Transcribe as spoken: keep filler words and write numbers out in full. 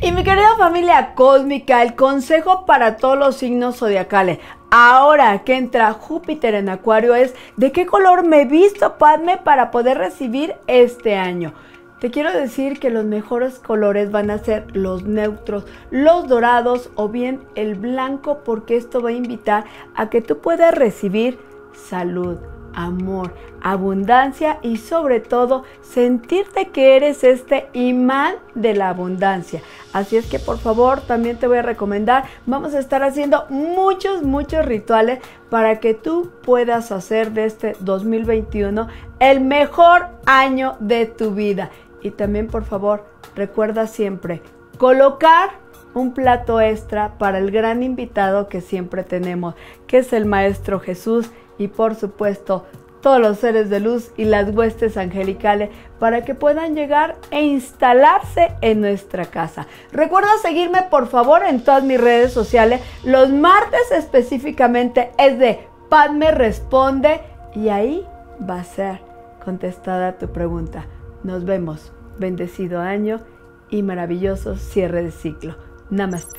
Y mi querida familia cósmica, el consejo para todos los signos zodiacales, ahora que entra Júpiter en Acuario, es ¿de qué color me he visto, Padme, para poder recibir este año? Te quiero decir que los mejores colores van a ser los neutros, los dorados o bien el blanco, porque esto va a invitar a que tú puedas recibir salud, amor, abundancia y sobre todo sentirte que eres este imán de la abundancia. Así es que por favor también te voy a recomendar, vamos a estar haciendo muchos muchos rituales para que tú puedas hacer de este dos mil veintiuno el mejor año de tu vida. Y también por favor recuerda siempre colocar un plato extra para el gran invitado que siempre tenemos, que es el Maestro Jesús. Y por supuesto, todos los seres de luz y las huestes angelicales para que puedan llegar e instalarse en nuestra casa. Recuerda seguirme por favor en todas mis redes sociales. Los martes específicamente es de Padme Responde y ahí va a ser contestada tu pregunta. Nos vemos. Bendecido año y maravilloso cierre de ciclo. Namaste.